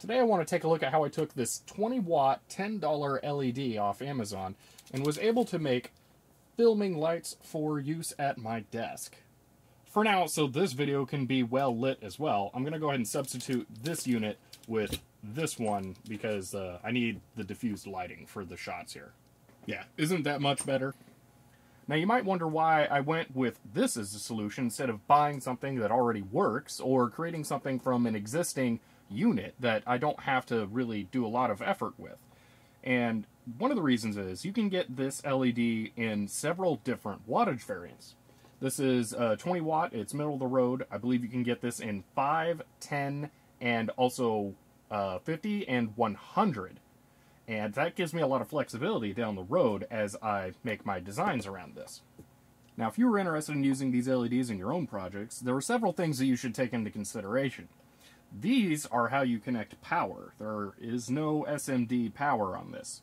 Today I want to take a look at how I took this 20-watt, $10 LED off Amazon and was able to make filming lights for use at my desk. For now, so this video can be well lit as well, I'm going to go ahead and substitute this unit with this one because I need the diffused lighting for the shots here. Yeah, isn't that much better? Now you might wonder why I went with this as a solution instead of buying something that already works or creating something from an existing unit that I don't have to really do a lot of effort with. And one of the reasons is you can get this LED in several different wattage variants. This is 20 watt, it's middle of the road. I believe you can get this in 5, 10, and also 50 and 100. And that gives me a lot of flexibility down the road as I make my designs around this. Now, if you were interested in using these LEDs in your own projects, there are several things that you should take into consideration. These are how you connect power. There is no SMD power on this.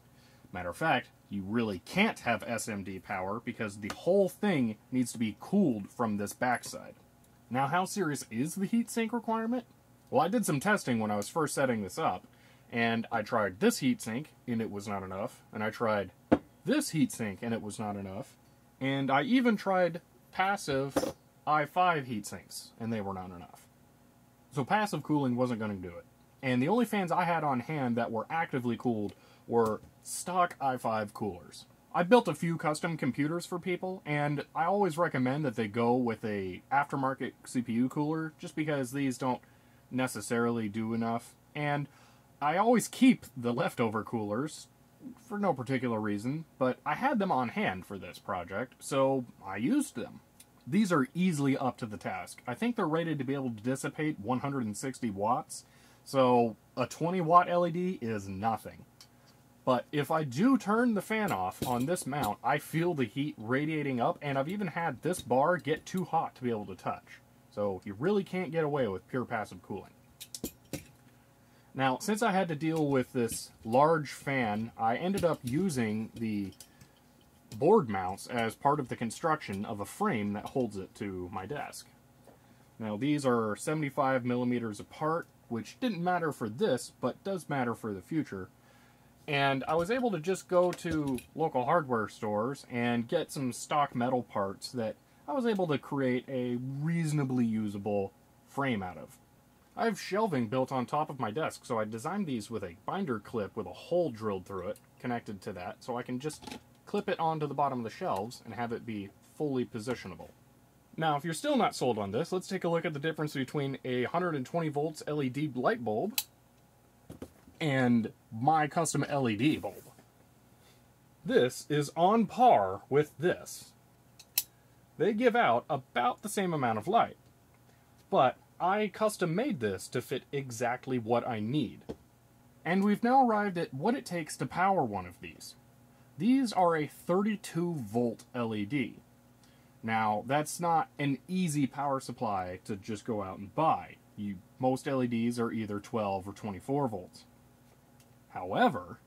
Matter of fact, you really can't have SMD power because the whole thing needs to be cooled from this backside. Now, how serious is the heatsink requirement? Well, I did some testing when I was first setting this up, and I tried this heatsink, and it was not enough, and I tried this heatsink, and it was not enough, and I even tried passive i5 heatsinks, and they were not enough. So passive cooling wasn't going to do it. And the only fans I had on hand that were actively cooled were stock i5 coolers. I built a few custom computers for people, and I always recommend that they go with an aftermarket CPU cooler just because these don't necessarily do enough. And I always keep the leftover coolers for no particular reason, but I had them on hand for this project, so I used them. These are easily up to the task. I think they're rated to be able to dissipate 160 watts, so a 20-watt LED is nothing. But if I do turn the fan off on this mount, I feel the heat radiating up, and I've even had this bar get too hot to be able to touch. So you really can't get away with pure passive cooling. Now, since I had to deal with this large fan, I ended up using the board mounts as part of the construction of a frame that holds it to my desk. Now these are 75 millimeters apart, which didn't matter for this, but does matter for the future. And I was able to just go to local hardware stores and get some stock metal parts that I was able to create a reasonably usable frame out of. I have shelving built on top of my desk, so I designed these with a binder clip with a hole drilled through it, connected to that, so I can just clip it onto the bottom of the shelves and have it be fully positionable. Now, if you're still not sold on this, let's take a look at the difference between a 120 volts LED light bulb and my custom LED bulb. This is on par with this. They give out about the same amount of light, but I custom made this to fit exactly what I need. And we've now arrived at what it takes to power one of these. These are a 32-volt LED. Now, that's not an easy power supply to just go out and buy. Most LEDs are either 12 or 24 volts. However,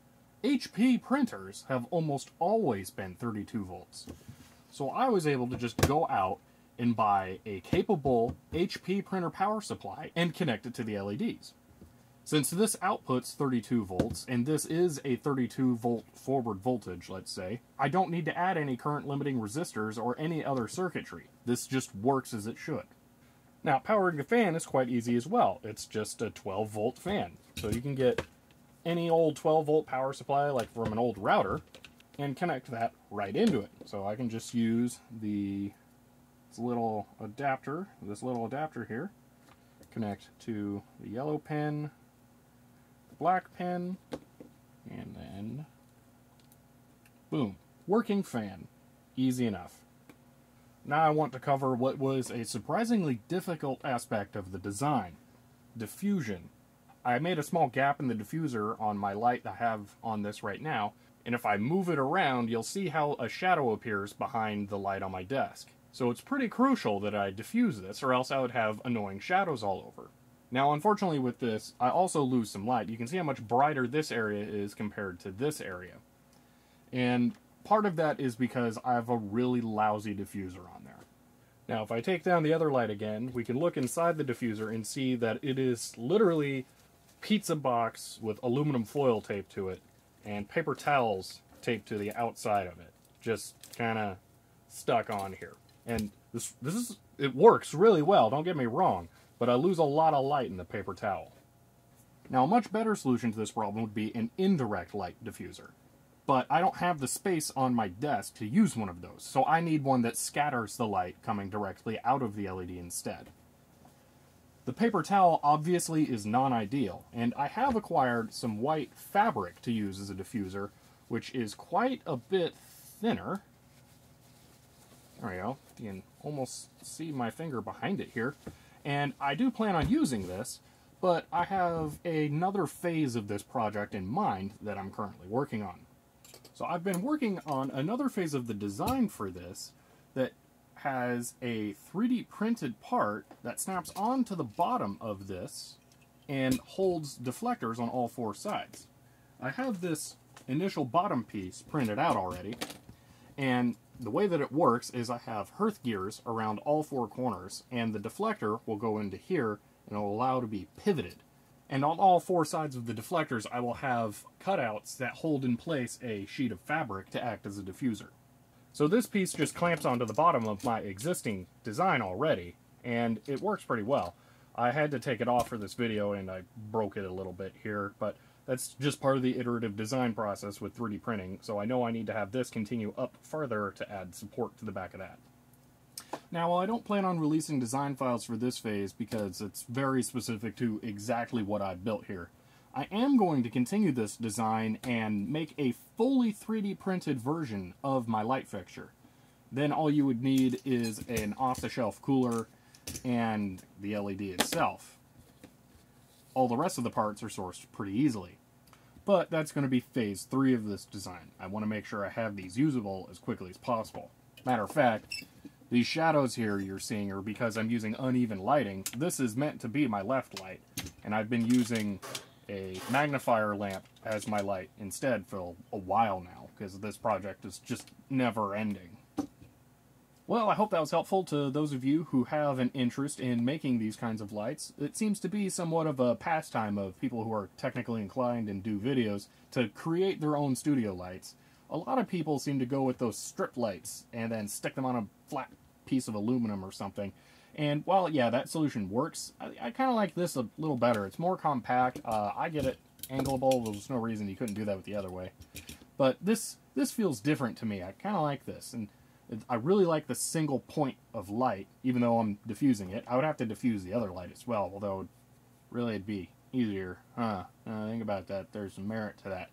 HP printers have almost always been 32 volts. So I was able to just go out and buy a capable HP printer power supply and connect it to the LEDs. Since this outputs 32 volts, and this is a 32 volt forward voltage, let's say, I don't need to add any current limiting resistors or any other circuitry. This just works as it should. Now, powering the fan is quite easy as well. It's just a 12 volt fan. So you can get any old 12 volt power supply, like from an old router, and connect that right into it. So I can just use this little adapter here, connect to the yellow pin, black pin, and then boom, working fan. Easy enough. Now I want to cover what was a surprisingly difficult aspect of the design: diffusion. I made a small gap in the diffuser on my light I have on this right now, and if I move it around, you'll see how a shadow appears behind the light on my desk. So it's pretty crucial that I diffuse this, or else I would have annoying shadows all over. Now, unfortunately with this, I also lose some light. You can see how much brighter this area is compared to this area. And part of that is because I have a really lousy diffuser on there. Now, if I take down the other light again, we can look inside the diffuser and see that it is literally pizza box with aluminum foil taped to it and paper towels taped to the outside of it, just kind of stuck on here. And this is, it works really well, don't get me wrong, but I lose a lot of light in the paper towel. Now, a much better solution to this problem would be an indirect light diffuser, but I don't have the space on my desk to use one of those, so I need one that scatters the light coming directly out of the LED instead. The paper towel obviously is non-ideal, and I have acquired some white fabric to use as a diffuser, which is quite a bit thinner. There we go, you can almost see my finger behind it here. And I do plan on using this, but I have another phase of this project in mind that I'm currently working on. So I've been working on another phase of the design for this that has a 3D printed part that snaps onto the bottom of this and holds deflectors on all four sides. I have this initial bottom piece printed out already, and the way that it works is I have hearth gears around all four corners, and the deflector will go into here and it'll allow to be pivoted. And on all four sides of the deflectors I will have cutouts that hold in place a sheet of fabric to act as a diffuser. So this piece just clamps onto the bottom of my existing design already, and it works pretty well. I had to take it off for this video and I broke it a little bit here, but that's just part of the iterative design process with 3D printing, so I know I need to have this continue up further to add support to the back of that. Now, while I don't plan on releasing design files for this phase because it's very specific to exactly what I built here, I am going to continue this design and make a fully 3D printed version of my light fixture. Then all you would need is an off-the-shelf cooler and the LED itself. All the rest of the parts are sourced pretty easily. But that's going to be phase 3 of this design. I want to make sure I have these usable as quickly as possible. Matter of fact, these shadows here you're seeing are because I'm using uneven lighting. This is meant to be my left light, and I've been using a magnifier lamp as my light instead for a while now, because this project is just never ending. Well, I hope that was helpful to those of you who have an interest in making these kinds of lights. It seems to be somewhat of a pastime of people who are technically inclined and do videos to create their own studio lights. A lot of people seem to go with those strip lights and then stick them on a flat piece of aluminum or something. And while, yeah, that solution works, I kind of like this a little better. It's more compact. I get it. Angleable. There's no reason you couldn't do that with the other way. But this feels different to me. I kind of like this. And I really like the single point of light, even though I'm diffusing it. I would have to diffuse the other light as well, although really it'd be easier, huh? Think about that. There's some merit to that.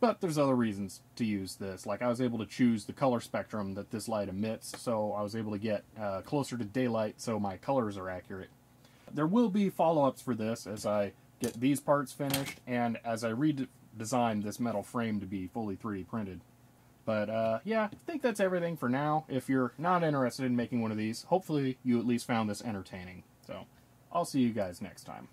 But there's other reasons to use this. Like, I was able to choose the color spectrum that this light emits, so I was able to get closer to daylight so my colors are accurate. There will be follow-ups for this as I get these parts finished and as I redesign this metal frame to be fully 3D printed. But yeah, I think that's everything for now. If you're not interested in making one of these, hopefully you at least found this entertaining. So I'll see you guys next time.